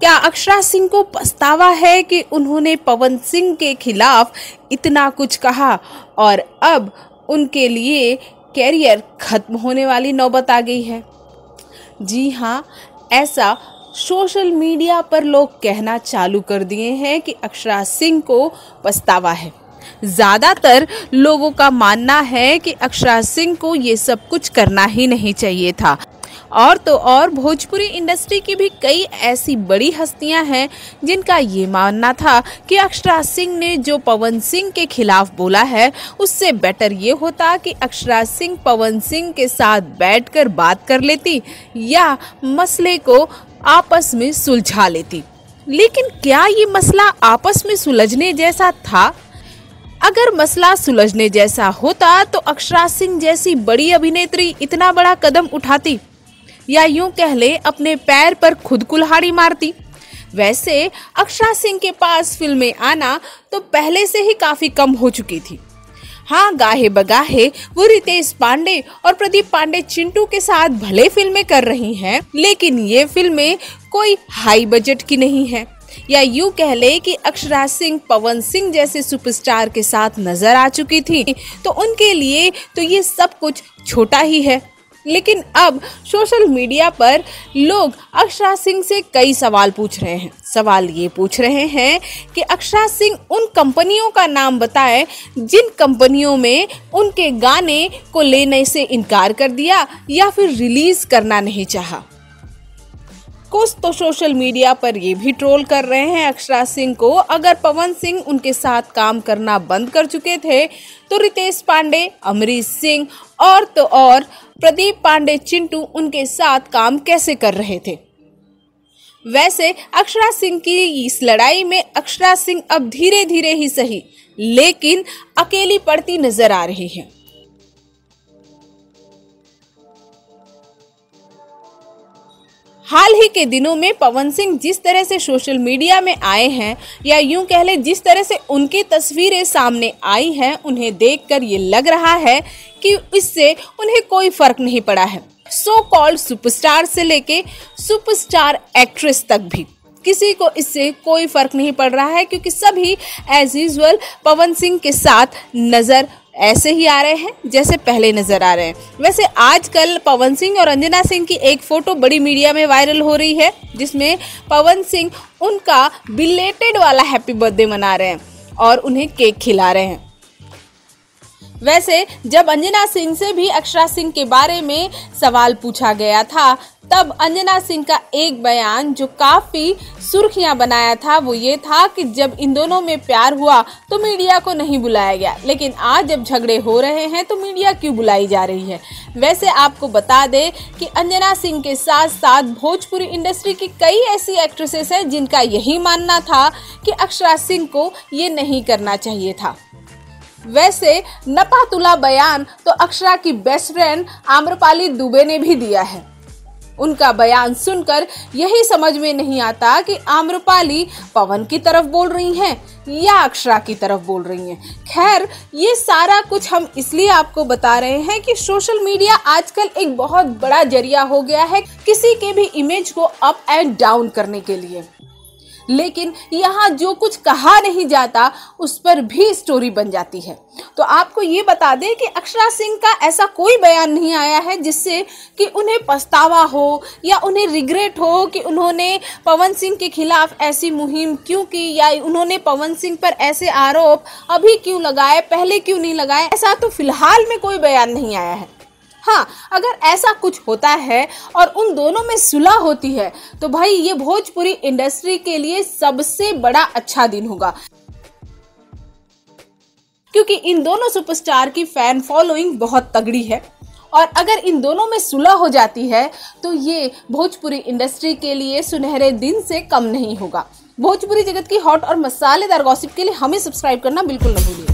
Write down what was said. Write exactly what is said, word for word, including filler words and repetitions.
क्या अक्षरा सिंह को पछतावा है कि उन्होंने पवन सिंह के खिलाफ इतना कुछ कहा और अब उनके लिए कैरियर खत्म होने वाली नौबत आ गई है? जी हाँ, ऐसा सोशल मीडिया पर लोग कहना चालू कर दिए हैं कि अक्षरा सिंह को पछतावा है। ज़्यादातर लोगों का मानना है कि अक्षरा सिंह को ये सब कुछ करना ही नहीं चाहिए था। और तो और भोजपुरी इंडस्ट्री की भी कई ऐसी बड़ी हस्तियां हैं जिनका ये मानना था कि अक्षरा सिंह ने जो पवन सिंह के खिलाफ बोला है उससे बेटर ये होता कि अक्षरा सिंह पवन सिंह के साथ बैठकर बात कर लेती या मसले को आपस में सुलझा लेती। लेकिन क्या ये मसला आपस में सुलझने जैसा था? अगर मसला सुलझने जैसा होता तो अक्षरा सिंह जैसी बड़ी अभिनेत्री इतना बड़ा कदम उठाती या यूं कह ले अपने पैर पर खुद कुल्हाड़ी मारती। वैसे अक्षरा सिंह के पास फिल्में आना तो पहले से ही काफ़ी कम हो चुकी थी। हाँ, गाहे बगाहे वो रितेश पांडे और प्रदीप पांडे चिंटू के साथ भले फिल्में कर रही हैं, लेकिन ये फिल्में कोई हाई बजट की नहीं है। या यूं कह ले कि अक्षरा सिंह पवन सिंह जैसे सुपरस्टार के साथ नजर आ चुकी थी तो उनके लिए तो ये सब कुछ छोटा ही है। लेकिन अब सोशल मीडिया पर लोग अक्षरा सिंह से कई सवाल पूछ रहे हैं। सवाल ये पूछ रहे हैं कि अक्षरा सिंह उन कंपनियों का नाम बताएं जिन कंपनियों में उनके गाने को लेने से इनकार कर दिया या फिर रिलीज करना नहीं चाहा। कुछ तो सोशल मीडिया पर ये भी ट्रोल कर रहे हैं अक्षरा सिंह को, अगर पवन सिंह उनके साथ काम करना बंद कर चुके थे तो रितेश पांडे, अमरीश सिंह और तो और प्रदीप पांडे चिंटू उनके साथ काम कैसे कर रहे थे। वैसे अक्षरा सिंह की इस लड़ाई में अक्षरा सिंह अब धीरे धीरे ही सही लेकिन अकेली पड़ती नजर आ रही है। हाल ही के दिनों में पवन सिंह जिस तरह से सोशल मीडिया में आए हैं या यूं कह ले जिस तरह से उनकी तस्वीरें सामने आई हैं, उन्हें देखकर ये लग रहा है कि इससे उन्हें कोई फर्क नहीं पड़ा है। सो कॉल्ड सुपरस्टार से लेके सुपरस्टार एक्ट्रेस तक भी किसी को इससे कोई फर्क नहीं पड़ रहा है, क्योंकि सभी एज यूजुअल पवन सिंह के साथ नजर ऐसे ही आ रहे हैं जैसे पहले नजर आ रहे हैं। वैसे आजकल पवन सिंह और अंजना सिंह की एक फोटो बड़ी मीडिया में वायरल हो रही है जिसमें पवन सिंह उनका बिलेटेड वाला हैप्पी बर्थडे मना रहे हैं और उन्हें केक खिला रहे हैं। वैसे जब अंजना सिंह से भी अक्षरा सिंह के बारे में सवाल पूछा गया था तब अंजना सिंह का एक बयान जो काफ़ी सुर्खियां बनाया था वो ये था कि जब इन दोनों में प्यार हुआ तो मीडिया को नहीं बुलाया गया, लेकिन आज जब झगड़े हो रहे हैं तो मीडिया क्यों बुलाई जा रही है। वैसे आपको बता दें कि अंजना सिंह के साथ साथ भोजपुरी इंडस्ट्री की कई ऐसी एक्ट्रेसेस हैं जिनका यही मानना था कि अक्षरा सिंह को ये नहीं करना चाहिए था। वैसे नपातुला बयान तो अक्षरा की बेस्ट फ्रेंड आम्रपाली दुबे ने भी दिया है। उनका बयान सुनकर यही समझ में नहीं आता कि आम्रपाली पवन की तरफ बोल रही हैं या अक्षरा की तरफ बोल रही हैं। खैर, ये सारा कुछ हम इसलिए आपको बता रहे हैं कि सोशल मीडिया आजकल एक बहुत बड़ा जरिया हो गया है किसी के भी इमेज को अप एंड डाउन करने के लिए, लेकिन यहाँ जो कुछ कहा नहीं जाता उस पर भी स्टोरी बन जाती है। तो आपको ये बता दें कि अक्षरा सिंह का ऐसा कोई बयान नहीं आया है जिससे कि उन्हें पछतावा हो या उन्हें रिग्रेट हो कि उन्होंने पवन सिंह के खिलाफ ऐसी मुहिम क्यों की या उन्होंने पवन सिंह पर ऐसे आरोप अभी क्यों लगाए, पहले क्यों नहीं लगाए। ऐसा तो फिलहाल में कोई बयान नहीं आया है। हाँ, अगर ऐसा कुछ होता है और उन दोनों में सुलह होती है तो भाई ये भोजपुरी इंडस्ट्री के लिए सबसे बड़ा अच्छा दिन होगा, क्योंकि इन दोनों सुपरस्टार की फैन फॉलोइंग बहुत तगड़ी है और अगर इन दोनों में सुलह हो जाती है तो ये भोजपुरी इंडस्ट्री के लिए सुनहरे दिन से कम नहीं होगा। भोजपुरी जगत की हॉट और मसालेदार गॉसिप के लिए हमें सब्सक्राइब करना बिल्कुल न भूलिए।